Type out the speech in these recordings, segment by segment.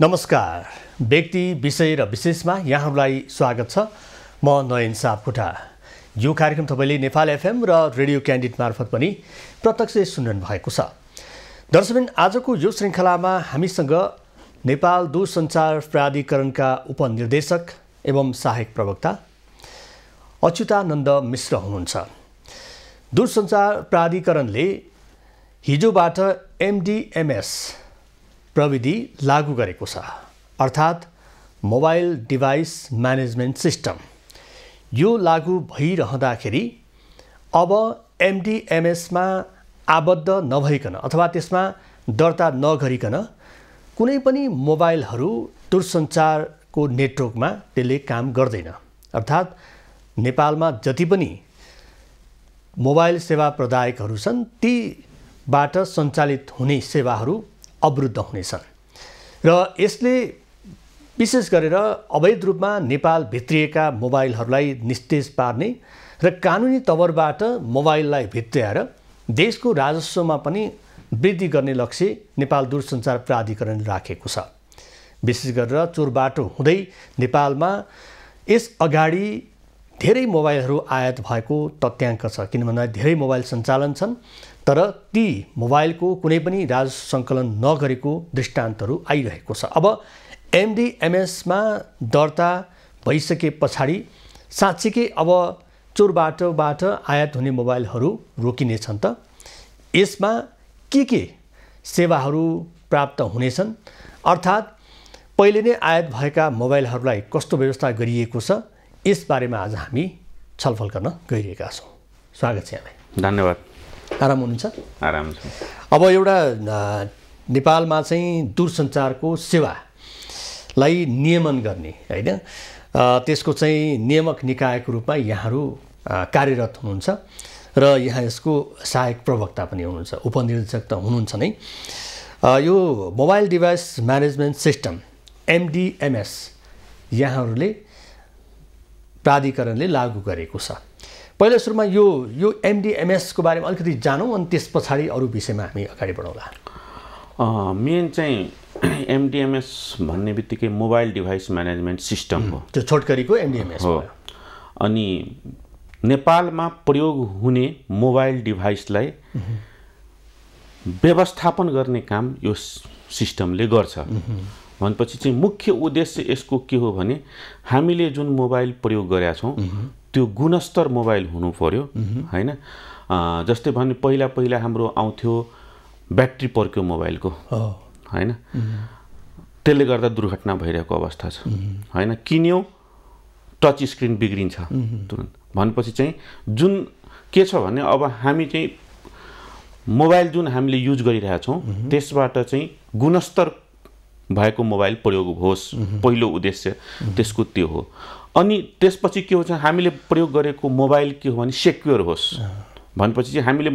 नमस्कार व्यक्ति विषय र विशेषमा यहाँहरुलाई स्वागत छ म नयन सापकोटा यो कार्यक्रम तपाईले नेपाल एफएम र रेडियो क्यान्डिडेट मार्फत पनि प्रत्यक्ष सुन्नु भएको छ दर्शकबिन आजको यो श्रृंखलामा हामीसँग नेपाल दूरसञ्चार प्राधिकरणका उपनिर्देशक एवं सहायक प्रवक्ता अच्युतानन्द मिश्र हुनुहुन्छ दूरसञ्चार प्राधिकरणले हिजोबाट MDMS प्रविधि लागू गरेको छ अर्थात् मोबाइल डिभाइस म्यानेजमेन्ट सिस्टम यो लागू भइरहँदाखेरि अब MDMS मा आबद्ध नभइकन अथवा त्यसमा दर्ता नगरिकन कुनै पनि मोबाइलहरू दूरसञ्चारको नेटवर्कमा त्यसले काम गर्दैन अर्थात् नेपालमा जति पनि मोबाइल सेवा प्रदायकहरू छन् तीबाट सञ्चालित हुने सेवाहरू अवरुद्ध हुनेछन् र यसले विशेष गरेर अवैध रूपमा नेपाल भित्रिएका मोबाइलहरूलाई निस्तेज पार्ने र कानुनी तवरबाट मोबाइललाई भित्र्याएर देशको राजस्वमा पनि वृद्धि गर्ने लक्ष्य नेपाल दूरसञ्चार प्राधिकरणले राखेको छ विशेष गरेर चोरबाटो हुँदै नेपालमा यस अगाडि धेरै मोबाइलहरू आयात भएको तथ्याङ्क छ किनभने धेरै मोबाइल सञ्चालन छन् तर ती मोबाइलको कुनै पनि राजस्व संकलन नगरेको दृष्टान्तहरू आइरहेको छ अब MDMS मा दर्ता भइसके पछाडी साच्चै अब चोरबाटोबाट आयात हुने मोबाइलहरू रोकिने छन् त यसमा के सेवाहरू प्राप्त हुनेछन् अर्थात् पहिले नै आयात भएका मोबाइलहरूलाई कस्तो व्यवस्था गरिएको छ यस बारेमा आज हामी छलफल गर्न गइरहेका छौं स्वागत छ यहाँलाई धन्यवाद आराम हुनुहुन्छ आराम छ अब एउटा नेपालमा चाहिँ दूरसञ्चारको सेवालाई नियमन गर्ने हैन त्यसको चाहिँ नियामक निकायको रूपमा यहाँहरु कार्यरत हुनुहुन्छ र यहाँ यसको सहायक प्रवक्ता पनि हुनुहुन्छ उपनिर्देशक त हुनुहुन्छ नै यो mobile device management system MDMS यहाँहरुले प्राधिकरणले लागू गरेको छ पहिलो सुरुमा यो MDMS को बारेमा अलिकति जानौं अनि त्यसपछि अरु विषयमा हामी अगाडि बढौला मेन चाहिँ MDMS भन्ने बित्तिकै मोबाइल डिभाइस म्यानेजमेन्ट सिस्टम हो त्यो छोटकरीको MDMS हो अनि नेपालमा प्रयोग हुने मोबाइल डिभाइसलाई व्यवस्थापन गर्ने काम यो सिस्टमले गर्छ भनेपछि चाहिँ मुख्य उद्देश्य यसको के हो भने हामीले जुन मोबाइल प्रयोग गरेका छौं त्यो गुणस्तर मोबाइल हुनु पर्यो हैन जस्तै भने पहिला हाम्रो आउँथ्यो ब्याट्री पर्क्यो मोबाइलको हैन त्यसले गर्दा दुर्घटना भइरहेको अवस्था छ हैन किन्यो टच स्क्रिन बिग्रिन्छ तुरुन्त भनेपछि चाहिँ जुन के छ भने अब हामी चाहिँ मोबाइल जुन हामीले युज गरिरहेका छौं त्यसबाट चाहिँ गुणस्तर भएको मोबाइल प्रयोग होस् पहिलो उद्देश्य त्यसको त्यो हो अनि त्यसपछि के हुन्छ हामीले प्रयोग गरेको मोबाइल के हो भने सिक्योर होस् भनेपछि चाहिँ हामीले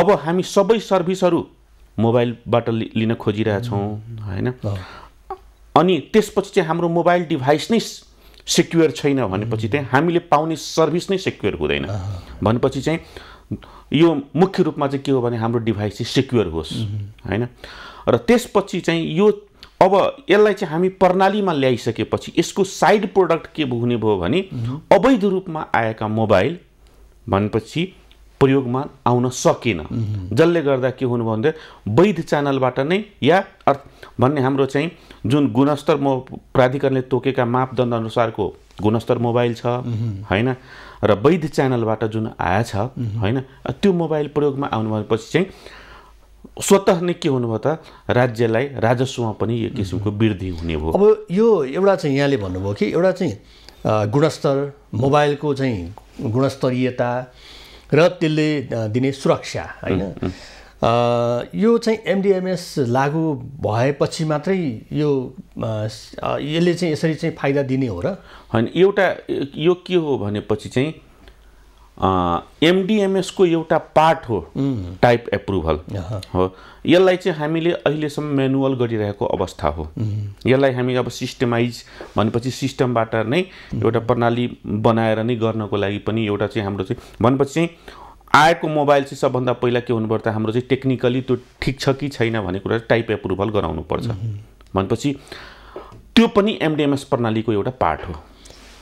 अब हामी सबै सर्भिसहरु मोबाइलबाट लिन खोजिरहेका छौं हैन अनि त्यसपछि चाहिँ हाम्रो मोबाइल डिभाइस नै सिक्योर छैन भनेपछि चाहिँ हामीले पाउने सर्भिस नै सिक्योर हुँदैन भनेपछि चाहिँ यो मुख्य रूपमा चाहिँ के हो भने हाम्रो डिभाइस चाहिँ सिक्योर होस् हैन र त्यसपछि चाहिँ यो अब यसलाई चाहिँ हामी प्रणालीमा ल्याइसकेपछि यसको साइड प्रोडक्ट के हुने भयो भने अवैध रूपमा आएका मोबाइल भनेपछि प्रयोगमा आउन सकेन जसले गर्दा के हुनु भन्दा वैध च्यानलबाट नै या भन्ने हाम्रो चाहिँ जुन गुणस्तर प्राधिकरणले तोकेका मापदण्ड अनुसारको गुणस्तर मोबाइल छ हैन र वैध च्यानलबाट जुन आएछ हैन त्यो मोबाइल प्रयोगमा आउन भनेपछि चाहिँ स्वतः नै के हुनु भयो त राज्यलाई राजस्वमा पनि यो किसिमको वृद्धि हुने भयो अब यो एउटा चाहिँ यहाँले भन्नुभयो कि एउटा चाहिँ गुणस्तर मोबाइलको चाहिँ गुणस्तरीयता र त्यसले दिने सुरक्षा हैन यो चाहिँ MDMS लागू भएपछि मात्रै यो यसले चाहिँ यसरी चाहिँ फाइदा दिने हो र हैन एउटा यो के हो भनेपछि चाहिँ MDMS को एउटा पार्ट हो टाइप एप्रुभल हो यसलाई चाहिँ हामीले अहिलेसम्म म्यानुअल गरिरहेको अवस्था हो यसलाई हामी अब सिस्टमाइज भनेपछि सिस्टमबाट नै एउटा प्रणाली बनाएर नै गर्नको लागि पनि एउटा चाहिँ हाम्रो चाहिँ भनेपछि चाहिँ आएको मोबाइल चाहिँ सबभन्दा पहिला के हुनुपर्छ हाम्रो चाहिँ टेक्निकली त्यो ठीक छ कि छैन भन्ने कुरा टाइप एप्रुभल गराउनु पर्छ भनेपछि त्यो पनि एमडीएमएस प्रणालीको एउटा पार्ट हो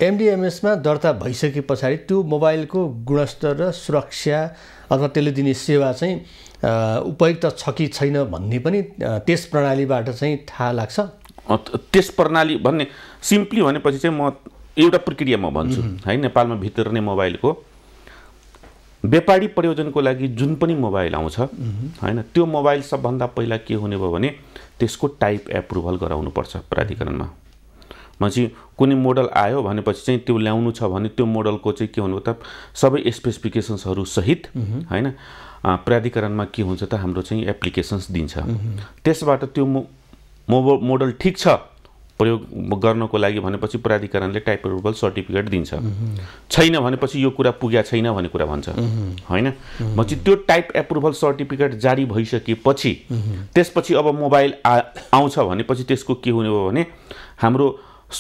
एमडीएमएस मा दर्ता भइसकेपछि त्यो मोबाइलको गुणस्तर र सुरक्षा अथवा त्यसले दिने सेवा चाहिँ उपयुक्त छ कि छैन भन्ने पनि त्यस प्रणालीबाट चाहिँ थाहा लाग्छ त्यस प्रणाली भन्ने सिम्पली भनेपछि चाहिँ म एउटा प्रक्रिया म भन्छु है नेपालमा भित्रिने मोबाइलको व्यापारी प्रयोजनको लागि जुन पनि मोबाइल आउँछ हैन त्यो मोबाइल सबभन्दा पहिला के हुने भयो भने त्यसको टाइप एप्रुभल गराउनु पर्छ प्राधिकरणमा मान्छे कुनै मोडल आयो भनेपछि चाहिँ त्यो ल्याउनु छ भने त्यो मोडलको चाहिँ के हुनु त सबै स्पेसिफिकेशन्सहरु सहित हैन प्राधिकरणमा के हुन्छ त हाम्रो चाहिँ एप्लिकेशन्स दिन्छ त्यसबाट त्यो मोडल ठीक छ प्रयोग गर्नको लागि भनेपछि प्राधिकरणले टाइप एप्रुभल सर्टिफिकेट दिन्छ छैन भनेपछि यो कुरा पुग्या छैन भन्ने कुरा भन्छ हैन पछि त्यो टाइप एप्रुभल सर्टिफिकेट जारी भइसकेपछि त्यसपछि अब मोबाइल आउँछ भनेपछि त्यसको के हुने हो भने हाम्रो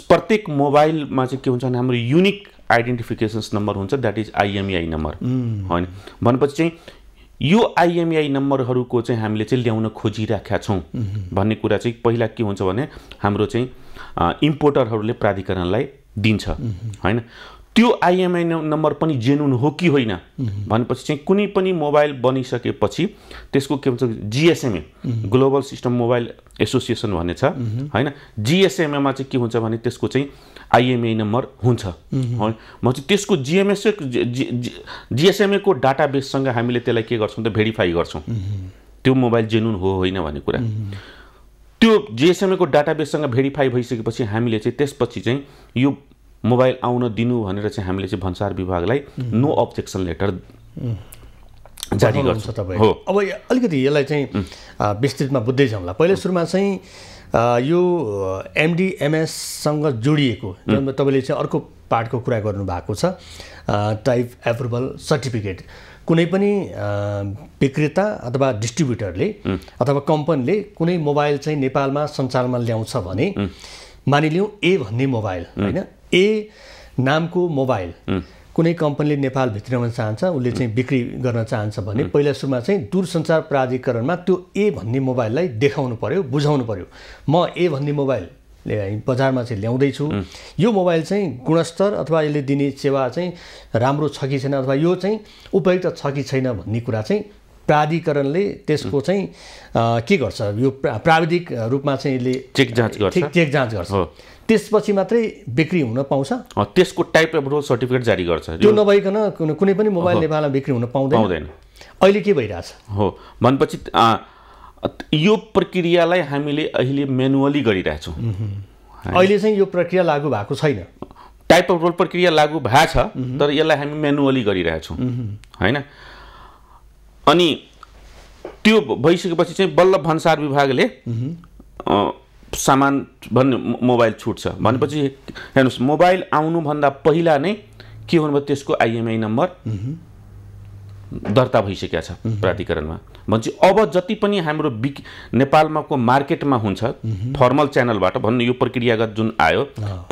प्रत्येक मोबाइलमा चाहिँ के हुन्छ भने हाम्रो युनिक आइडेन्टिफिकेशन्स नम्बर हुन्छ दैट इज आईएमईआई नम्बर हैन भनेपछि चाहिँ यो आईएमईआई नम्बरहरुको चाहिँ हामीले चाहिँ ल्याउन खोजिराख्या छौं भन्ने कुरा चाहिँ पहिला के हुन्छ भने हाम्रो चाहिँ इम्पोर्टरहरुले प्राधिकरणलाई दिन्छ हैन त्यो आईएमआई नम्बर पनि जेन्युन हो कि होइन भनेपछि चाहिँ कुनै पनि मोबाइल बनिसकेपछि त्यसको के भन्छ GSM global system mobile association भन्ने छ हैन जीएसएम मा चाहिँ के हुन्छ भने त्यसको चाहिँ आईएमआई नम्बर हुन्छ म चाहिँ त्यसको जीएमएस जीएसएम को डाटाबेस सँग हामीले त्यसलाई के गर्छौं त भेरिफाई गर्छौं त्यो मोबाइल जेन्युन हो होइन भन्ने कुरा त्यो जीएसएम को डाटाबेस सँग भेरिफाई भइसकेपछि हामीले चाहिँ त्यसपछि चाहिँ यो मोबाइल आउन दिनु भनेर चाहिँ हामीले चाहिँ भन्सार विभागलाई नो अब्जेक्सन लेटर जारी गर्छ तपाई हो अब अलिकति यसलाई चाहिँ विस्तृतमा बुझ्दै जाउँला पहिले सुरुमा चाहिँ यो एमडीएमएस सँग जोडिएको जसमा तपाईले चाहिँ अर्को पार्टको कुरा गर्नु भएको छ टाइप एप्रुभल सर्टिफिकेट कुनै पनि विक्रेता अथवा डिस्ट्रिब्युटरले अथवा कम्पनीले कुनै मोबाइल चाहिँ नेपालमा सञ्चालनमा ल्याउँछ भने मानिलियौ ए भन्ने मोबाइल हैन ए नामको मोबाइल कुनै कम्पनीले नेपाल भित्र्याउन चाहन्छ उले चाहिँ बिक्री गर्न चाहन्छ भने पहिला सुरुमा चाहिँ दूरसञ्चार प्राधिकरणमा त्यो ए भन्ने मोबाइललाई देखाउनु पर्यो बुझाउनु पर्यो म ए भन्ने मोबाइल बजारमा चाहिँ ल्याउँदै छु यो मोबाइल चाहिँ गुणस्तर अथवा यसले दिने सेवा चाहिँ राम्रो छ कि छैन अथवा यो चाहिँ उपयुक्त छ कि छैन भन्ने कुरा चाहिँ प्राधिकरणले त्यसको चाहिँ के गर्छ यो प्राविधिक रूपमा चाहिँ यसले चेक जाँच गर्छ त्यसपछि मात्रै बिक्री हुन पाउँछ त्यसको टाइप एप्रुभल सर्टिफिकेट जारी गर्छ त्यो नभइकन कुनै पनि मोबाइल नेपालमा बिक्री हुन पाउँदैन अहिले के भइराछ हो भनेपछि यो प्रक्रियालाई हामीले अहिले म्यानुअली गरिराछौं अहिले चाहिँ यो प्रक्रिया लागू भएको छैन टाइप एप्रुभल प्रक्रिया लागू भ्या छ तर यसलाई हामी म्यानुअली गरिराछौं हैन अनि त्यो भइसकेपछि चाहिँ बल्ल भन्सार विभागले सामान भन्ने मोबाइल छुट्छ भनेपछि हेर्नुस् मोबाइल आउनु भन्दा पहिला नै के हुनु भयो त्यसको आईएमआई नम्बर दर्ता भइसक्या छ प्राधिकरणमा भन्छ अब जति पनि हाम्रो नेपालमा को मार्केटमा हुन्छ फर्मल च्यानलबाट भन्नु यो प्रक्रियागत जुन आयो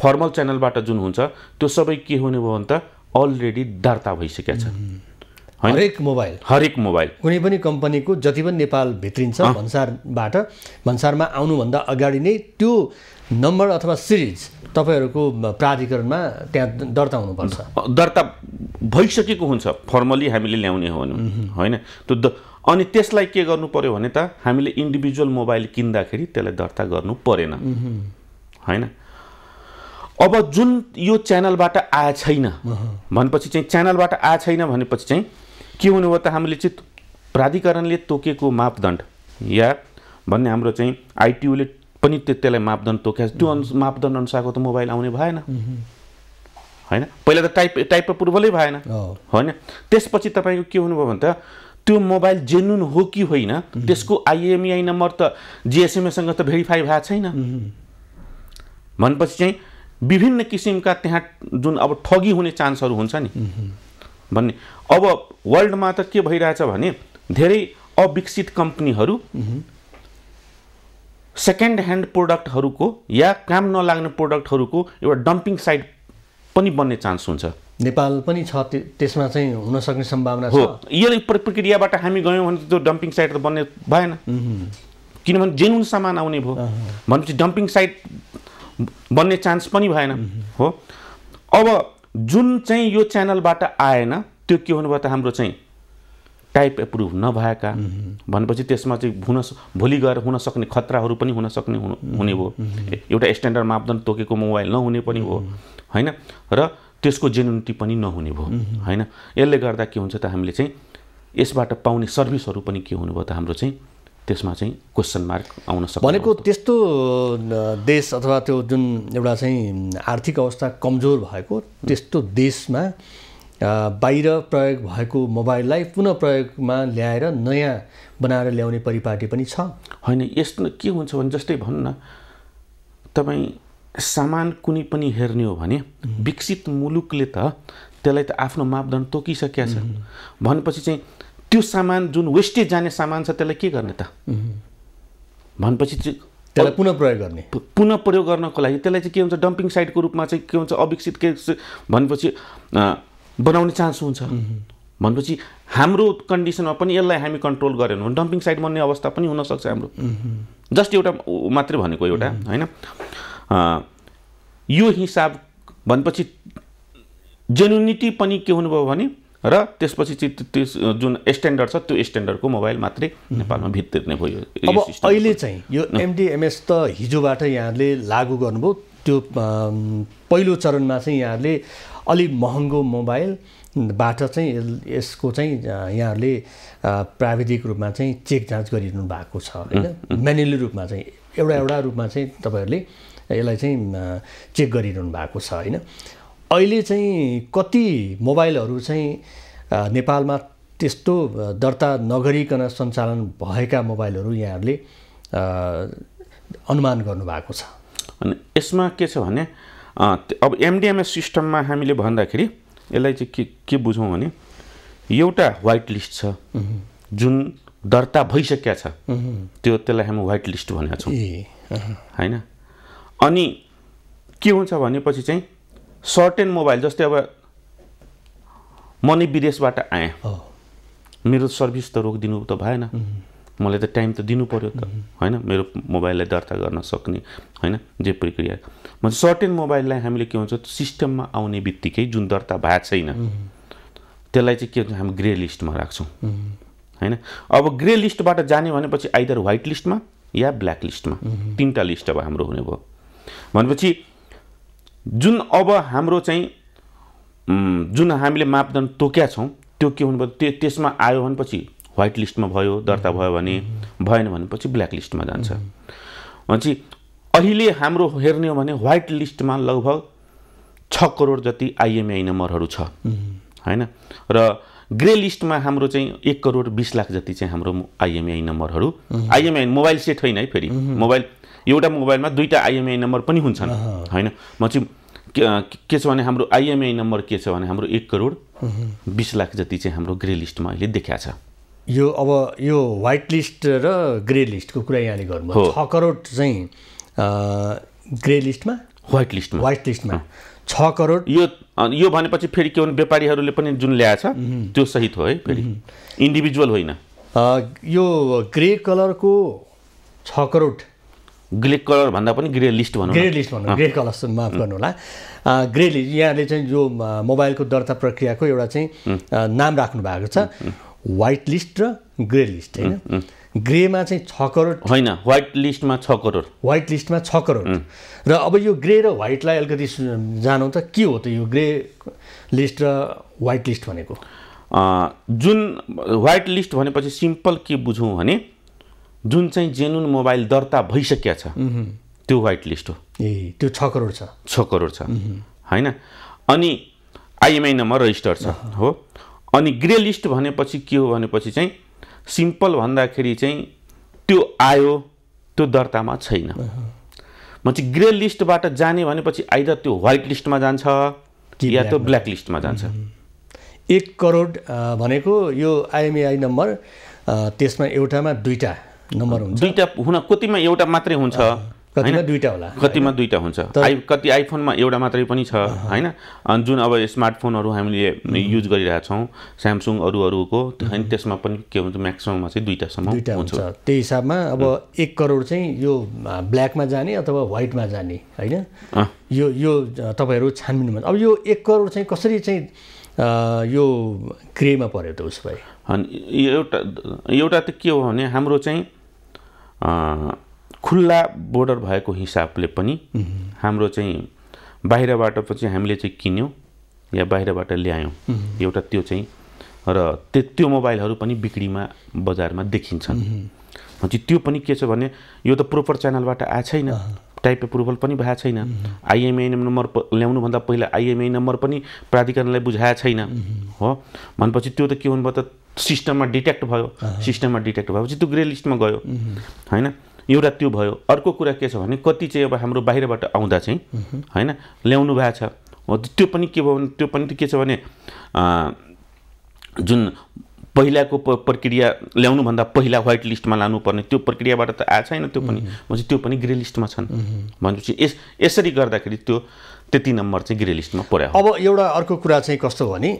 फर्मल च्यानलबाट जुन हुन्छ त्यो सबै के हुने भयो भने त अलरेडी दर्ता भइसक्या छ हरेक मोबाइल कुनै पनि कम्पनीको जति पनि नेपाल भित्रिन्छ भन्सारबाट भन्सारमा आउनु भन्दा अगाडि नै त्यो नम्बर अथवा सिरिज तपाईहरुको प्राधिकरणमा त्यहाँ दर्ता हुनु पर्छ दर्ता भइसकेको हुन्छ फर्मली हामीले ल्याउने हो हैन त्यो अनि त्यसलाई के गर्नु पर्यो भने त हामीले इन्डिभिजुअल मोबाइल किन्दाखेरि त्यसलाई दर्ता गर्नु परेन हैन अब जुन यो च्यानलबाट आए छैन भनेपछि चाहिँ च्यानलबाट आए छैन भनेपछि चाहिँ के हुने हो त हामीले चाहिँ प्राधिकरणले तोकेको मापदण्ड या भन्ने हाम्रो चाहिँ आईटीयूले पनि त्यसलाई मापदण्ड तोक्या त्यो मापदण्ड अनुसारको त मोबाइल आउने भएन हैन पहिला त टाइप एप्रुभलै भएन हैन त्यसपछि तपाईको के हुनु भयो भन्दा त्यो मोबाइल जेन्युन हो कि होइन त्यसको आईएमईआई नम्बर त जीएसएम सँग त भेरिफाई भ्या छैन भनेपछि चाहिँ विभिन्न किसिमका त्यहाँ जुन अब ठगी हुने चान्सहरु हुन्छ नि भन्ने अब वर्ल्डमा त के भइराछ भने धेरै अविकसित कम्पनीहरु सेकेन्ड ह्यान्ड प्रोडक्टहरुको या काम नलाग्ने प्रोडक्टहरुको एउटा डम्पिङ साइट पनि बन्ने चान्स हुन्छ नेपाल पनि छ त्यसमा चाहिँ हुन सक्ने सम्भावना छ यो प्रक्रियाबाट हामी गयौं भने त्यो डम्पिङ साइट त बन्ने भएन किनभने जेनुइन सामान आउने भयो भनेपछि डम्पिङ साइट बन्ने चान्स पनि भएन हो अब जुन चाहिँ यो च्यानलबाट आएन त्यो के हुनु भयो त हाम्रो चाहिँ टाइप एप्रुभ नभएका भनेपछि त्यसमा चाहिँ हुन भोलि गएर हुन सक्ने खतराहरू पनि हुन सक्ने हुने भयो एउटा स्ट्यान्डर्ड मापदण्ड तोकेको मोबाइल नहुने पनि हो हैन र त्यसको जेन्युनिटी पनि नहुने भयो हैन यसले गर्दा के हुन्छ त हामीले चाहिँ यसबाट पाउने सर्भिसहरू पनि के हुनु भयो त हाम्रो चाहिँ त्यसमा चाहिँ क्वेशन मार्क आउन सक्छ भनेको त्यस्तो देश अथवा त्यो जुन एउटा चाहिँ आर्थिक अवस्था कमजोर भएको त्यस्तो देशमा बाहिर प्रयोग भएको मोबाइललाई पुनः प्रयोगमा ल्याएर नयाँ बनाएर ल्याउने परिपाटी पनि छ हैन यस्तो के हुन्छ भने जस्तै भन्नु न तपाई सामान कुनै पनि हेर्ने हो भने विकसित मुलुकले त त्यसलाई त आफ्नो मापदण्ड तोकिसकेको छ भनेपछि चाहिँ त्यो सामान जुन वेस्टेज जाने सामान छ त्यसलाई के गर्ने त भनेपछि त्यसलाई पुनः प्रयोग गर्नको लागि त्यसलाई चाहिँ के हुन्छ डम्पिङ साइटको रूपमा चाहिँ के हुन्छ अविकसित के भनेपछि बनाउने चान्स हुन्छ भनेपछि हाम्रो कन्डिसनमा पनि यसलाई हामी कन्ट्रोल गरेनौं भने डम्पिङ साइट बन्ने अवस्था पनि हुन सक्छ हाम्रो जस्ट एउटा मात्र भनेको एउटा हैन यो हिसाब भनेपछि जेन्युनिटी पनि के हुनु भयो भने र त्यसपछि चाहिँ जुन स्ट्यान्डर्ड छ त्यो स्ट्यान्डर्डको मोबाइल मात्रै नेपालमा भित्रिने भयो अब अहिले चाहिँ यो एमडीएमएस त हिजोबाट यहाँले लागू गर्नुभयो त्यो पहिलो चरणमा चाहिँ यहाँले अलि महँगो मोबाइल बाट चाहिँ यसको चाहिँ यहाँले प्राविधिक रूपमा चाहिँ चेक जाँच गरिनु भएको छ हैन म्यानुअली रूपमा चाहिँ एउटा एउटा रूपमा चाहिँ तपाईहरुले यसलाई चाहिँ चेक गरिरहनु भएको छ हैन अहिले चाहिँ कति मोबाइलहरु चाहिँ नेपालमा त्यस्तो दर्ता नगरीकन सञ्चालन भएका मोबाइलहरु यहाँहरुले अनुमान गर्नु भएको छ अनि यसमा के छ भने अब एमडीएमएस सिस्टममा हामीले भन्दाखेरि यसलाई चाहिँ के बुझौं भने एउटा व्हाइट लिस्ट छ जुन दर्ता भइसक्या छ त्यो त्यसलाई हामी व्हाइट लिस्ट भनेका छौं हैन अनि के हुन्छ भनेपछि चाहिँ सर्टेन मोबाइल जस्तै अब म नि विदेशबाट आए मेरो सर्भिस त रोकिदिनु त भएन मलाई त टाइम त दिनु पर्यो त हैन मेरो मोबाइललाई दर्ता गर्न सक्ने हैन जे प्रक्रिया म सर्टेन मोबाइललाई हामीले के भन्छ सिस्टममा आउने बित्तिकै जुन दर्ता भएको छैन त्यसलाई चाहिँ के हामी ग्रे लिस्टमा राख्छौं हैन अब ग्रे लिस्टबाट जाने भनेपछि आइदर व्हाइट लिस्टमा या ब्ल्याक लिस्टमा तीनटा लिस्ट अब हाम्रो हुने भयो भनेपछि जुन अब हाम्रो चाहिँ जुन हामीले मापदण्ड तोक्या छौं त्यो के हुनु भयो त्यसमा आयो भनेपछि व्हाइट लिस्टमा भयो दर्ता भयो भने भएन भनेपछि ब्ल्याक लिस्टमा जान्छ भनेपछि अहिले हाम्रो हेर्ने हो भने व्हाइट लिस्टमा लगभग 6 करोड जति आईएमईआई नम्बरहरु छ हैन र ग्रे लिस्टमा हाम्रो चाहिँ 1 करोड 20 लाख जति चाहिँ हाम्रो आईएमईआई नम्बरहरु आईएमईआई मोबाइल सेट होइन है फेरि मोबाइल एउटा मोबाइलमा दुईटा आईएमईआई नम्बर पनि हुन्छन् हैन भनेपछि के छ भने हाम्रो आईएमईआई नम्बर के छ भने हाम्रो 1 करोड 20 लाख जति चाहिँ हाम्रो ग्रे लिस्टमा अहिले देखिया छ यो अब यो व्हाइट लिस्ट र ग्रे लिस्टको कुरा यहाँले गर्नुभयो 6 करोड चाहिँ ग्रे लिस्टमा व्हाइट लिस्टमा 6 करोड यो भनेपछि फेरि के हो व्यापारीहरूले पनि जुन ल्याछ त्यो सहित हो है फेरि इन्डिभिजुअल होइन यो ग्रे कलरको 6 करोड ग्रे कलर भन्दा पनि ग्रे लिस्ट भन्नु ग्रे कलर माफ गर्नु होला ग्रे लिस्ट यहाँले चाहिँ यो मोबाइलको दर्ता प्रक्रियाको एउटा चाहिँ नाम राख्नु भएको छ व्हाइट लिस्ट र ग्रे लिस्ट हैन ग्रेमा चाहिँ 6 करोड हैन व्हाइट लिस्टमा 6 करोड र अब यो ग्रे र व्हाइटलाई अलिकति जानौ त के हो त यो ग्रे लिस्ट र व्हाइट लिस्ट भनेको जुन व्हाइट लिस्ट भनेपछि सिम्पल के बुझौं भने जुन चाहिँ जेन्युइन मोबाइल दर्ता भइसक्या छ त्यो व्हाइट लिस्ट हो ए त्यो 6 करोड छ हैन अनि आईएमआई नम्बर रजिस्टर छ हो अनि ग्रे लिस्ट भनेपछि के हो भनेपछि चाहिँ सिम्पल भन्दाखेरि चाहिँ त्यो आयो त्यो दर्तामा छैन मान्छे ग्रे लिस्टबाट जाने भनेपछि आइदर त्यो व्हाइट लिस्टमा जान्छ या त ब्ल्याक लिस्टमा जान्छ 1 करोड भनेको यो आईएमईआई नम्बर त्यसमा एउटामा दुईटा नम्बर हुन्छ दुईटा हुन कतिमा एउटा मात्रै हुन्छ कतिमा दुईटा होला कतिमा दुईटा हुन्छ कति आइफोनमा एउटा मात्रै पनि छ हैन अनि जुन अब स्मार्टफोनहरु हामीले युज गरिरहेका छौं Samsung अरुहरुको अनि त्यसमा पनि के हुन्छ म्याक्सिमममा चाहिँ दुईटा सम्म हुन्छ त्यही हिसाबमा अब 1 करोड चाहिँ यो ब्ल्याकमा जाने अथवा व्हाइटमा जाने हैन यो यो तपाईहरु छानबिनमा अब यो 1 करोड चाहिँ कसरी चाहिँ यो ग्रेमा पर्यो त उसले अनि एउटा त के हो भने हाम्रो चाहिँ खुल्ला बोर्डर भएको हिसाबले पनि हाम्रो चाहिँ बाहिरबाट पछि हामीले चाहिँ किन्यौ या बाहिरबाट ल्यायौ एउटा त्यो चाहिँ र त्यो मोबाइलहरु पनि बिक्रीमा बजारमा देखिन्छन् अनि त्यो पनि के छ भने यो त प्रोपर च्यानलबाट आ छैन टाइप अप्रुभल पनि भए छैन आईएमईआई नम्बर ल्याउनु भन्दा पहिला आईएमईआई नम्बर पनि प्राधिकरणले बुझाए छैन हो भनेपछि त्यो त के हुन भयो त सिस्टममा डिटेक्ट भएपछि त्यो ग्रे लिस्टमा गयो हैन एउटा त्यो भयो अर्को कुरा के छ भने कति चाहिँ अब हाम्रो बाहिरबाट आउँदा चाहिँ हैन ल्याउनु भ्या छ त्यो पनि के भयो त्यो पनि के छ भने जुन पहिलाको प्रक्रिया ल्याउनु भन्दा पहिला व्हाइट लिस्टमा लानु पर्ने त्यो प्रक्रियाबाट त आ छैन त्यो पनि भन्छ त्यो पनि ग्रे लिस्टमा छन् भन्छ यसरी गर्दाखेरि त्यो 33 नम्बर चाहिँ ग्रे लिस्टमा पर्यो अब एउटा अर्को कुरा चाहिँ कस्तो भने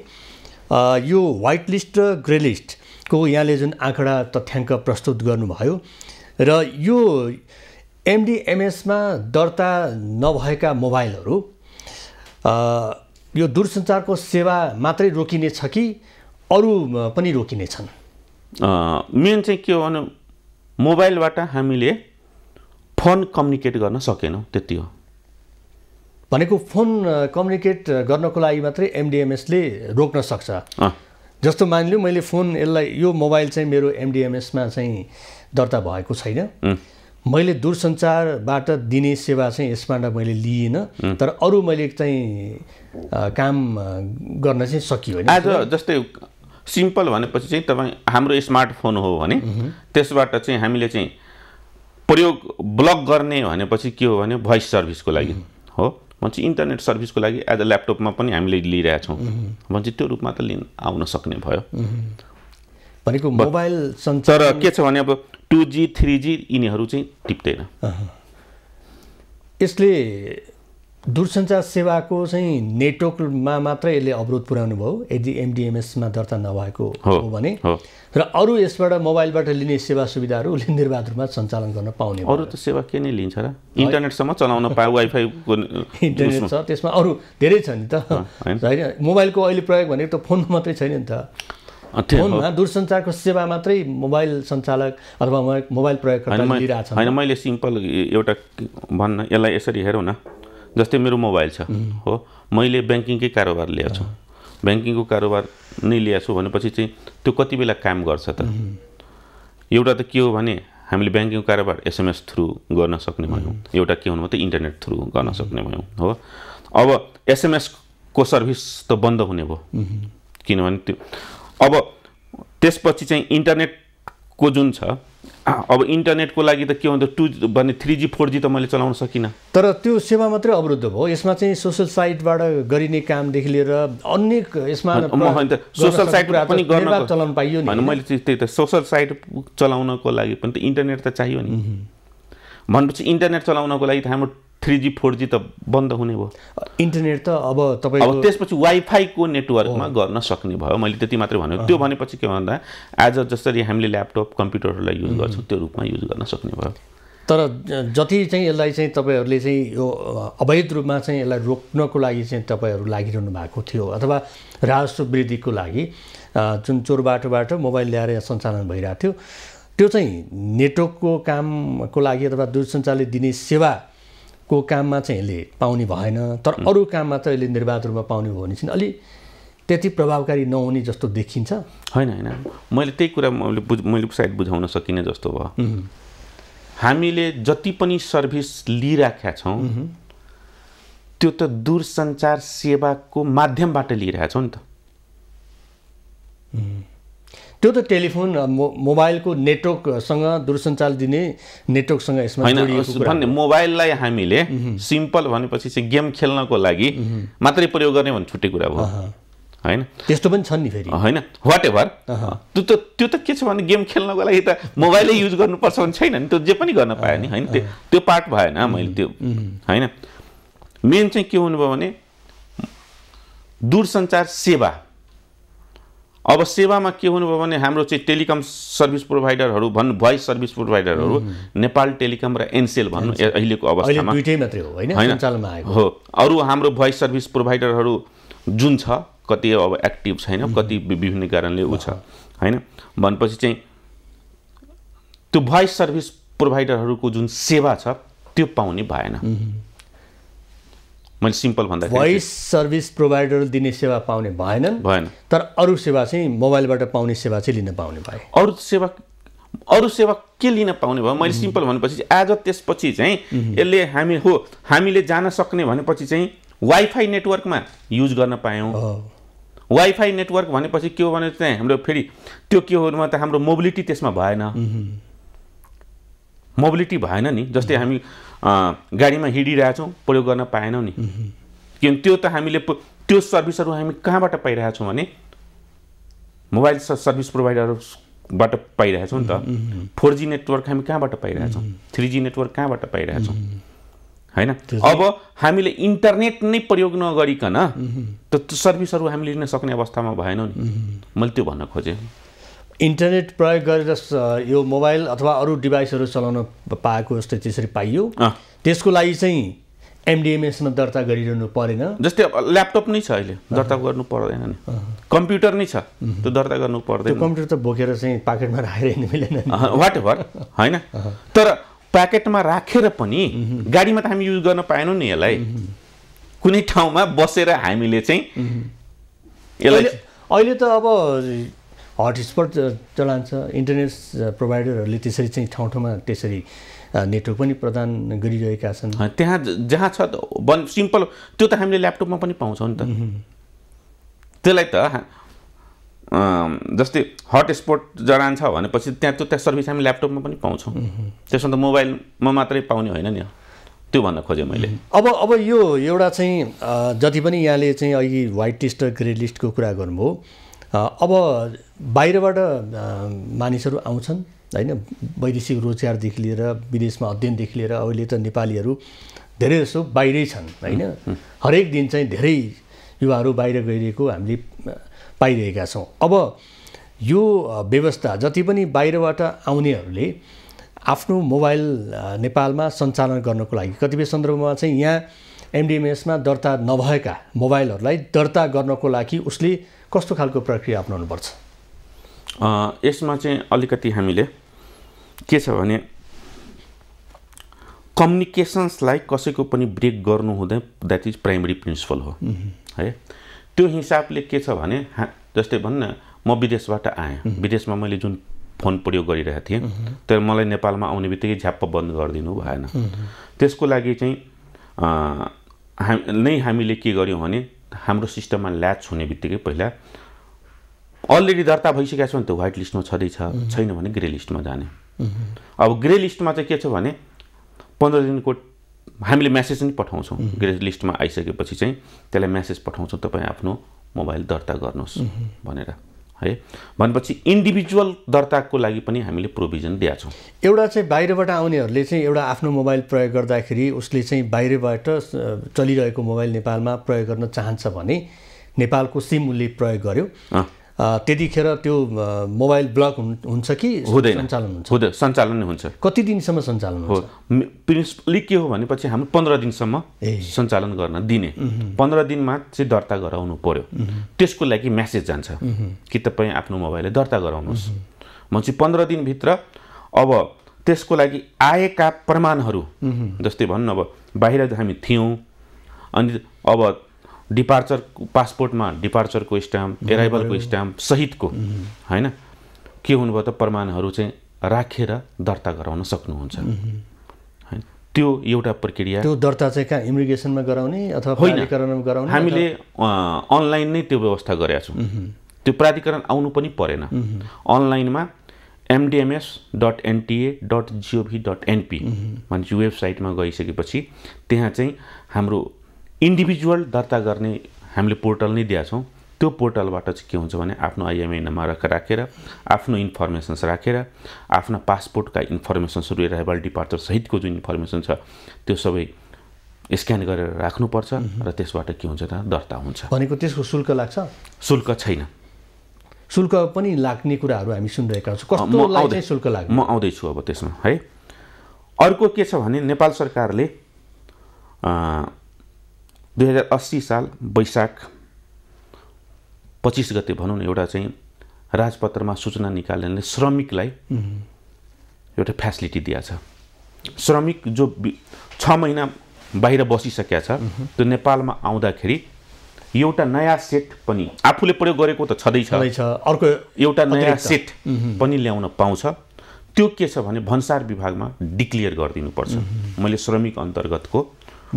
यो व्हाइट लिस्ट र ग्रे लिस्ट को यहाँले जुन आँकडा तथ्यांक प्रस्तुत गर्नुभयो र यो MDMS मा दर्ता नभएका मोबाइलहरु यो दूरसञ्चारको सेवा मात्रै रोकिने छ कि अरु पनि रोकिने छन् मेन चाहिँ के हो भने मोबाइलबाट हामीले फोन कम्युनिकेट गर्न सकेनौ त्यति हो भनेको फोन कम्युनिकेट गर्नको लागि मात्रै MDMS ले रोक्न सक्छ जस्तो मानिलियो मैले फोन यसलाई यो मोबाइल चाहिँ मेरो MDMS मा चाहिँ दर्ता भएको छैन मैले दूरसञ्चारबाट दिने सेवा चाहिँ यसबाट मैले लिएन तर अरु मैले चाहिँ काम गर्न चाहिँ सकियो हैन आज जस्तै सिम्पल भनेपछि चाहिँ तपाई हाम्रो स्मार्टफोन हो भने त्यसबाट चाहिँ हामीले चाहिँ प्रयोग ब्लक गर्ने भनेपछि के हो भने भोइस सर्भिसको लागि हो भन्छ इन्टरनेट सर्भिसको लागि आज ल्यापटपमा पनि हामीले लिइरहेका छौं भन्छ त्यो रूपमा त लिन आउन सक्ने भयो भनेको मोबाइल सञ्चार के छ भने अब 2G 3G यिनीहरु चाहिँ टिप्दैन यसले दूरसञ्चार सेवाको चाहिँ नेटवर्कमा मात्रै यसले अवरोध पुर्याउनु भयो यदि MDMS मा दर्ता नभएको हो भने र अरु यसबाट मोबाइलबाट लिने सेवा सुविधाहरुले निर्बाध रूपमा सञ्चालन गर्न पाउने अरु त सेवा के नै लिन्छ र इन्टरनेट सम्म चलाउन पाए वाइफाई इन्टरनेट छ त्यसमा अरु धेरै छ नि त हैन मोबाइलको अहिले प्रयोग भनेको त फोन मात्रै छैन नि त फोनमा दूरसञ्चारको सेवा मात्रै मोबाइल सञ्चालक अथवा मोबाइल प्रयोगकर्ताले लिइरा छन् हैन मैले सिम्पल एउटा भन्न यसलाई यसरी हेरौ न जस्तै मेरो मोबाइल छ हो मैले बैंकिङकै कारोबार लिएको छु बैंकिङको कारोबार नै लिएको छु भनेपछि चाहिँ त्यो कति बेला काम गर्छ त एउटा त के हो भने हामीले बैंकिङको कारोबार एसएमएस थ्रु गर्न सक्ने भयौ एउटा के हुनु त इन्टरनेट थ्रु गर्न सक्ने भयौ हो अब एसएमएस को सर्भिस त बन्द हुने भो किनभने त्यो अब त्यसपछि चाहिँ इन्टरनेट को जुन छ अब इन्टरनेट को लागि त के हुन्छ 2 भने 3G 4G त मैले चलाउन सकिन तर त्यो सेवा मात्रै अवरुद्ध भयो यसमा चाहिँ सोशल साइटबाट गरिने काम देखि लिएर अन्य यसमा सोशल साइट पनि गर्न चलाउन पाइयो नि भने मैले चाहिँ त्यही त सोशल साइट चलाउनको लागि पनि त इन्टरनेट त चाहियो नि भनेपछि इन्टरनेट चलाउनको लागि त हाम्रो 3G 4G त बन्द हुने भयो इन्टरनेट त अब तपाईको अब त्यसपछि वाइफाई को नेटवर्कमा गर्न सक्ने भयो मैले त्यति मात्र भने त्यो भनेपछि के भन्दा आज जसरी हामीले ल्यापटप कम्प्युटरलाई युज गर्छौं त्यो रूपमा युज गर्न सक्ने भयो तर जति चाहिँ यसलाई चाहिँ तपाईहरुले चाहिँ यो अवैध रूपमा चाहिँ यसलाई रोक्नको लागि चाहिँ तपाईहरु लागिरहनु भएको थियो अथवा राजस्व वृद्धिको लागि जुन चोर बाटोबाट मोबाइल ल्याएर सञ्चालन भइराथ्यो त्यो चाहिँ नेटवर्कको कामको लागि अथवा दूरसञ्चारले दिने सेवा को काममा चाहिँ यसले पाउने भएन तर अरु काममा त यसले निर्बाध रूपमा पाउने भोनि चाहिँ अलि त्यति प्रभावकारी नहुने जस्तो देखिन्छ हैन हैन मैले त्यही कुरा मैले सायद बुझाउन सकिने जस्तो भयो हामीले जति पनि सर्भिस लिइराख्या छौं त्यो त दूरसञ्चार सेवाको माध्यमबाट लिइराख्या छौं नि त त्यो त टेलिफोन मोबाइलको नेटवर्क सँग दूरसञ्चार दिने नेटवर्क सँग यसमा जोडिएको कुरा भन्ने मोबाइललाई हामीले सिम्पल भनेपछि चाहिँ गेम खेल्नको लागि मात्रै प्रयोग गर्ने भन्ने छुट्टै कुरा भयो हैन त्यस्तो पनि छन् नि फेरि हैन व्हाट एभर त्यो त के छ भने गेम खेल्नको लागि त मोबाइलै युज गर्नु पर्छ भने छैन नि त्यो जे पनि गर्न पाए नि हैन त्यो पार्ट भएन मैले त्यो हैन मेन चाहिँ के हुनु भयो भने दूरसञ्चार सेवा अब सेवामा के हुनु भयो भने हाम्रो चाहिँ टेलिकम सर्भिस प्रोवाइडरहरु भन्नु भोइस सर्भिस प्रोवाइडरहरु नेपाल टेलिकम र एनसेल भन्नु अहिलेको अवस्थामा अहिले दुईटै मात्रै हो हैन सञ्चालनमा आएको हो अरु हाम्रो भोइस सर्भिस प्रोवाइडरहरु जुन छ कति अब एक्टिभ छैन कति विभिन्न कारणले उ छ हैन भनेपछि चाहिँ त्यो भोइस सर्भिस प्रोवाइडरहरुको जुन सेवा छ त्यो पाउनी भएन मैले सिम्पल भन्दा भोइस सर्भिस प्रोवाइडरले दिने सेवा पाउने भएन तर अरु सेवा चाहिँ मोबाइलबाट पाउने सेवा चाहिँ लिन पाउने भए अरु सेवा के लिन पाउने भयो मैले सिम्पल भनेपछि आज त्यसपछि चाहिँ यसले हामीले जान सक्ने भनेपछि चाहिँ वाइफाई नेटवर्कमा युज गर्न पायौ वाइफाई नेटवर्क भनेपछि के हो भने चाहिँ हाम्रो फेरि त्यो के हो भने त हाम्रो मोबिलिटी त्यसमा भएन मोबिलिटी भएन नि जस्तै हामी गाडीमा हिडिरा छौ प्रयोग गर्न पाएनौ नि किन त्यो त हामीले त्यो सर्भिसहरु हामी कहाँबाट पाइरहेका छौ भने मोबाइल सर्भिस प्रोवाइडरबाट पाइरहेका छौ नि त 4G नेटवर्क हामी कहाँबाट पाइरहेका छौ 3G नेटवर्क कहाँबाट पाइरहेका छौ हैन अब हामीले इन्टरनेट नै प्रयोग नगरिकन त्यो सर्भिसहरु हामीले लिन सक्ने अवस्थामा भएनौ नि मैले त्यो भन्न खोजे इन्टरनेट प्रयोग गरेर यो मोबाइल अथवा अरु डिभाइसहरु चलाउन पाएको जस्तै त्यसरी पाइयो त्यसको लागि चाहिँ एमडीएमएस मा दर्ता गरिरहनु परेन जस्तै ल्यापटप नै छ अहिले दर्ता गर्नु पर्दैन नि कम्प्युटर नै छ त्यो दर्ता गर्नु पर्दैन त्यो कम्प्युटर त बोकेर चाहिँ प्याकेटमा राखेर हिँड्नु मिलेन व्हाट एभर हैन तर प्याकेटमा राखेर पनि गाडीमा त हामी युज गर्न पाएनौ नि यसलाई कुनै ठाउँमा बसेर हामीले चाहिँ यसलाई अहिले त अब हटस्पट चलान्छ इन्टरनेट प्रोवाइडरहरुले त्यसरी चाहिँ ठाउँमा त्यसरी नेटवर्क पनि प्रदान गरिरहेका छन् त्यहाँ जहाँ छ सिम्पल त्यो त हामीले ल्यापटपमा पनि पाउँछौ नि त त्यसलाई त जस्तै हटस्पट जडान्छ भनेपछि त्यहाँ त्यो सर्भिस हामी ल्यापटपमा पनि पाउँछौ त्यसो त मोबाइलमा मात्रै पाउने हैन नि त्यो भन्न खोजे मैले अब यो एउटा चाहिँ जति पनि यहाँले चाहिँ अघि व्हाइट लिस्ट र ग्रे लिस्टको कुरा गर्नु हो अब बाहिरबाट मानिसहरु आउँछन् हैन वैदेशिक रोजगारदेखि लिएर विदेशमा अध्ययनदेखि लिएर अहिले त नेपालीहरु धेरै जसो बाहिरै छन् हैन हरेक दिन चाहिँ धेरै युवाहरु बाहिर गइरहेको हामीले पाइरहेका छौं अब यो व्यवस्था जति पनि बाहिरबाट आउनेहरुले आफ्नो मोबाइल नेपालमा सञ्चालन गर्नको लागि कतिबेर सन्दर्भमा चाहिँ यहाँ एमडीएमएस मा दर्ता नभएका मोबाइलहरुलाई दर्ता गर्नको लागि उसले कस्तो खालको प्रक्रिया अपनाउनु पर्छ यसमा चाहिँ अलिकति हामीले के छ भने कम्युनिकेशन्स लाइक कसैको पनि ब्रेक गर्नु हुँदैन दैट इज प्राइमरी प्रिन्सिपल हो है त्यो हिसाबले के छ भने जस्तै भन्न म विदेशबाट आए विदेशमा मैले जुन फोन प्रयोग गरिरहेको थिए तर मलाई नेपालमा आउने बित्तिकै झ्याप्प बन्द गर्दिनु भएन त्यसको लागि चाहिँ हामीले के गर्यौं भने हाम्रो सिस्टममा ल्याच हुने बित्तिकै पहिला अलरेडी दर्ता भइसकेको छ भने त व्हाइट लिस्टमा छदैछ छैन भने ग्रे लिस्टमा जाने अब ग्रे लिस्टमा चाहिँ के छ भने 15 दिनको हामीले मेसेज पनि पठाउँछौं ग्रे लिस्टमा आइसकेपछि चाहिँ त्यसलाई मेसेज पठाउँछौं तपाई आफ्नो मोबाइल दर्ता गर्नुस् भनेर है भनेपछि इन्डिभिजुअल दर्ताको लागि पनि हामीले प्रोभिजन दिया छौं एउटा चाहिँ बाहिरबाट आउनेहरुले चाहिँ एउटा आफ्नो मोबाइल प्रयोग गर्दाखेरि उसले चाहिँ बाहिरबाट चलिरहेको मोबाइल नेपालमा प्रयोग गर्न चाहन्छ भने नेपालको सिम उले प्रयोग गर्यो त्यतिखेर त्यो मोबाइल ब्लक हुन्छ कि सञ्चालन हुन्छ सञ्चालन नै हुन्छ कति दिनसम्म सञ्चालन हुन्छ प्रिन्सिपली के हो भनेपछि हामी 15 दिनसम्म सञ्चालन गर्न दिने 15 दिनमा चाहिँ दर्ता गराउनु पर्यो त्यसको लागि मेसेज जान्छ कि तपाई आफ्नो मोबाइलले दर्ता गराउनुस् मन्ची 15 दिन भित्र अब त्यसको लागि आएका प्रमाणहरु जस्तै भन्नु अब बाहिर हामी थियौं अनि अब डिपार्चर पासपोर्टमा डिपार्चर को स्टाम्प एराइवल को स्टाम्प सहित को हैन के हुनु भयो त प्रमाणहरु चाहिँ राखेर दर्ता गराउन सक्नु हुन्छ हैन त्यो एउटा प्रक्रिया त्यो दर्ता चाहिँ का इमिग्रेसनमा गराउने अथवा प्राधिकरणमा गराउने हामीले अनलाइन नै त्यो व्यवस्था गरेका छौं त्यो प्राधिकरण आउनु पनि परेन अनलाइनमा mdms.nta.gov.np भन्ने वेबसाइटमा गइसकेपछि त्यहाँ चाहिँ हाम्रो इन्डिभिजुअल दर्ता गर्ने हामीले पोर्टल नै दिया छौं त्यो पोर्टलबाट चाहिँ के हुन्छ भने आफ्नो आईएमआई नम्बर राखेर आफ्नो इन्फर्मेसन्स राखेर आफ्नो पासपोर्टका इन्फर्मेसन्सहरु अराइभल डिपार्चर सहितको जुन इन्फर्मेसन छ त्यो सबै स्क्यान गरेर राख्नुपर्छ र त्यसबाट के हुन्छ त दर्ता हुन्छ भनेको त्यसको शुल्क लाग्छ शुल्क छैन शुल्क पनि लाग्ने कुराहरु हामी सुनिरहेका छौं कस्तोलाई चाहिँ शुल्क लाग्छ म आउँदै छु अब त्यसमा है अर्को के छ भने नेपाल सरकारले 2080 साल बैशाख 25 गते भनौं न एउटा चाहिँ राजपत्रमा सूचना निकाल्नेले श्रमिकलाई एउटा फ्यासिलिटी दिया छ श्रमिक जो 6 महिना बाहिर बसिसकेका छ त्यो नेपालमा आउँदाखेरि एउटा नयाँ सेट पनि आफूले प्रयोग गरेको त छदै छ अर्को एउटा नयाँ सेट पनि ल्याउन पाउँछ त्यो के छ भने भन्सार विभागमा डिक्लेयर गर्दिनु पर्छ मैले श्रमिक अन्तर्गतको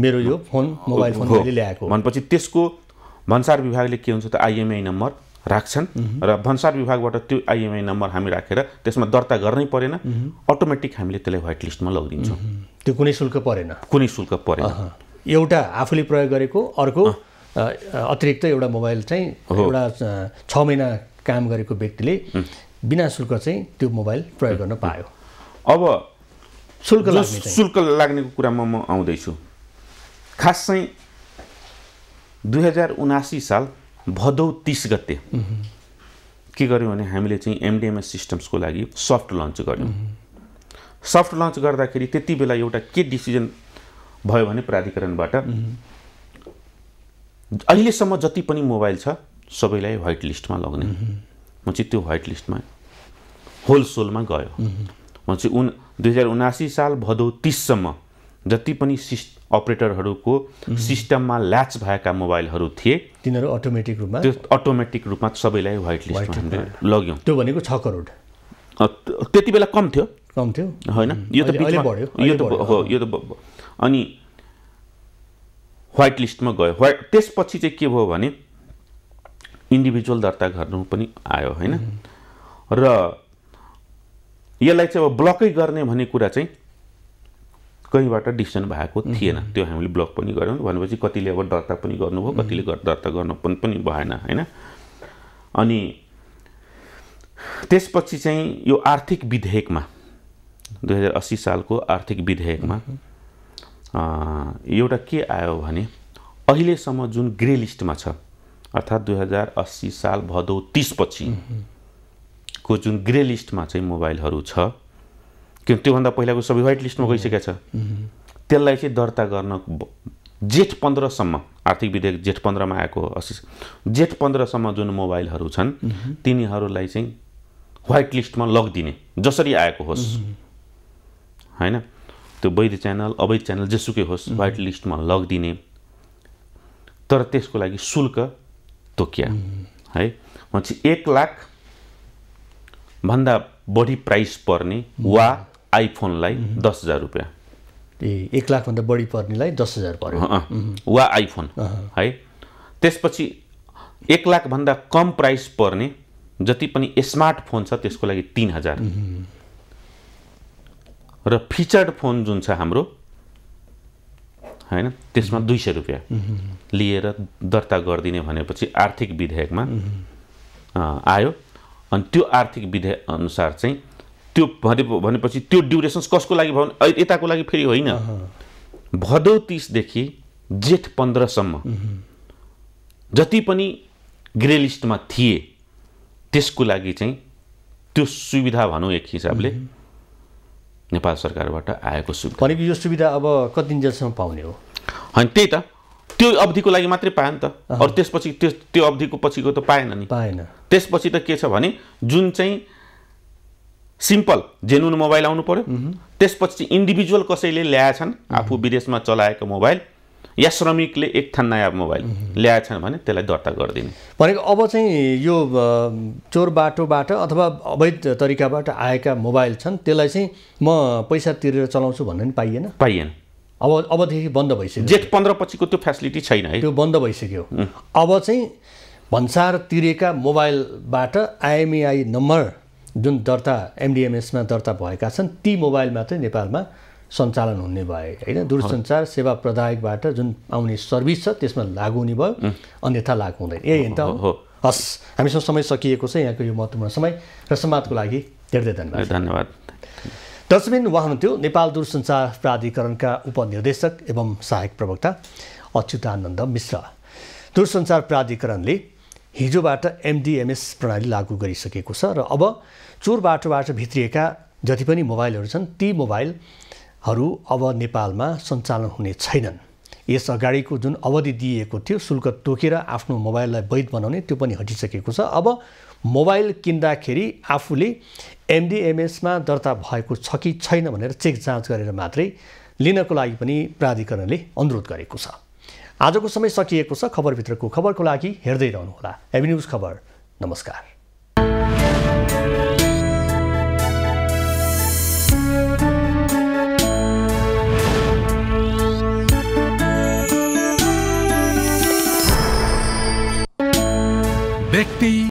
मेरो यो फोन मोबाइल फोन मैले ल्याएको भनेपछि त्यसको भन्सार विभागले के हुन्छ त आईएमआई नम्बर राख्छन् र भन्सार विभागबाट त्यो आईएमआई नम्बर हामी राखेर त्यसमा दर्ता गर्नै परेन अटोमेटिक हामीले त्यसलाई व्हाइट लिस्टमा लगिदिन्छौं त्यो कुनै शुल्क परेन एउटा आफूले प्रयोग गरेको अर्को अतिरिक्त एउटा मोबाइल चाहिँ एउटा 6 महिना काम गरेको व्यक्तिले बिना शुल्क चाहिँ त्यो मोबाइल प्रयोग गर्न पायो अब शुल्क लाग्नेको कुरामा म आउँदै छु खास चाहिँ 2079 साल भदौ 30 गते के गर्यो भने हामीले चाहिँ एमडीएमएस सिस्टम्स को लागि सफ्ट लन्च गर्यौं सफ्ट लन्च गर्दाखेरि त्यतिबेला एउटा के डिसिजन भयो भने प्राधिकरणबाट अहिले सम्म जति पनि मोबाइल छ सबैलाई व्हाइट लिस्टमा लग्ने म चाहिँ त्यो व्हाइट लिस्टमा होलसेलमा गयो म चाहिँ 2079 साल भदौ 30 सम्म जति पनि अपरेटरहरुको सिस्टममा ल्याच भएका मोबाइलहरु थिए तिनीहरु अटोमेटिक रूपमा सबैलाई व्हाइट लिस्टमा हामीले लग्यौं त्यो भनेको 6 करोड त्यतिबेला कम थियो हैन यो त बिचमा बढ्यो यो त अनि व्हाइट लिस्टमा गयो त्यसपछि चाहिँ के भयो भने इन्डिभिजुअल दर्ता गर्नु पनि आयो हैन र यसलाई चाहिँ अब ब्लकै गर्ने भन्ने कुरा चाहिँ कहीबाट डिसिजन भएको थिएन त्यो हामीले ब्लक पनि गर्यौं भनेपछि कतिले अब दर्ता पनि गर्नुभयो कतिले दर्ता गर्न पनि भएन हैन अनि त्यसपछि चाहिँ यो आर्थिक विधेयकमा 2080 सालको आर्थिक विधेयकमा एउटा के आयो भने अहिले सम्म जुन ग्रे लिस्टमा छ अर्थात 2080 साल भदौ 30 पछि को जुन ग्रे लिस्टमा चाहिँ मोबाइलहरु छ किन त्यो भन्दा पहिलाको सबै व्हाइट लिस्टमा गइसकेका छ त्यसलाई चाहिँ दर्ता गर्न जेठ 15 सम्म आर्थिक विधेयक जेठ 15 मा आएको 80 जेठ 15 सम्म जुन मोबाइलहरु छन् तिनीहरुलाई चाहिँ व्हाइट लिस्टमा लगिदिने जसरी आएको होस् हैन त्यो वैध च्यानल अवैध च्यानल जेसुकै होस् व्हाइट लिस्टमा लगिदिने तर त्यसको लागि शुल्क तोक्या है भन्छ 1 लाख भन्दा बढी प्राइस पर्ने वा आइफोन लाई 10000 रुपैयाँ ए 1 लाख भन्दा बढी पर्नेलाई 10000 पर्यो वा आइफोन है त्यसपछि 1 लाख भन्दा कम प्राइस पर्ने जति पनि स्मार्टफोन छ त्यसको लागि 3000 र फिचर्ड फोन जुन छ हाम्रो हैन त्यसमा 200 रुपैयाँ लिएर दर्ता गर्दिने भनेपछि आर्थिक विधेयकमा आयो अनि त्यो आर्थिक विधेयक अनुसार चाहिँ त्यो भनेपछि त्यो ड्युरेशन्स कसको लागि भयो एताको लागि फेरि होइन भदौ 30 देखि जेठ 15 सम्म जति पनि ग्रे लिस्टमा थिए त्यसको लागि चाहिँ त्यो सुविधा भनौं एक हिसाबले नेपाल सरकारबाट आएको सुविधा भनेको यो सुविधा अब कति दिन जसम्म पाउने हो हैन त्यही त त्यो अवधिको लागि मात्रै पाएन त अरु त्यसपछि त्यो अवधिको पछिको त पाएन नि पाएन त्यसपछि त के छ भने जुन चाहिँ सिम्पल जेनुइन मोबाइल आउनु पर्यो त्यसपछि इन्डिभिजुअल कसैले ल्याएछन् आफू विदेशमा चलाएको मोबाइल या श्रमिकले एक थान नयाँ मोबाइल ल्याएछन् भने त्यसलाई दर्ता गर्दिने भनेको अब चाहिँ यो चोर बाटोबाट अथवा अवैध तरिकाबाट आएका मोबाइल छन् त्यसलाई चाहिँ म पैसा तिरेर चलाउँछु भन्ने नि पाइएन अब देखि बन्द भइसक्यो जेठ 15 पछिको त्यो फ्यासिलिटी छैन है त्यो बन्द भइसक्यो अब चाहिँ भन्सार तिरेका मोबाइलबाट आईएमआई नम्बर जुन दर्ता एमडीएमएस मा दर्ता भएका छन् ती मोबाइल मात्र नेपालमा सञ्चालन हुने भए हैन दूरसञ्चार सेवा प्रदायकबाट जुन आउने सर्भिस छ त्यसमा लागु हुने भयो अन्यथा लागु हुँदैन यही हैन त हस हामीसँग समय सकिएको छ यहाँको यो महत्त्वपूर्ण समय र समाजको लागि धेरै धेरै धन्यवाद दर्शकबिन वहानुहुन्थ्यो नेपाल दूरसञ्चार प्राधिकरणका उपनिर्देशक एवं सहायक प्रवक्ता अच्युतानन्द मिश्र दूरसञ्चार प्राधिकरणले हिजोबाट एमडीएमएस प्रणाली लागू गरिसकेको छ र अब चोर बाटोबाट भित्रिएका जति पनि मोबाइलहरू छन् ती मोबाइलहरू अब नेपालमा सञ्चालन हुने छैनन् यस अगाडिको जुन अवधि दिएको थियो शुल्क तोकेर आफ्नो मोबाइललाई वैध बनाउने त्यो पनि हटिसकेको छ अब मोबाइल किन्दाखेरि आफूले एमडीएमएस मा दर्ता भएको छ कि छैन भनेर चेक जाँच गरेर मात्रै लिनको लागि पनि प्राधिकरणले अनुरोध गरेको छ आजको समय सकिएको छ खबर भित्रको खबरको लागि हेर्दै रहनु होला एभिन्यूज खबर नमस्कार व्यक्ति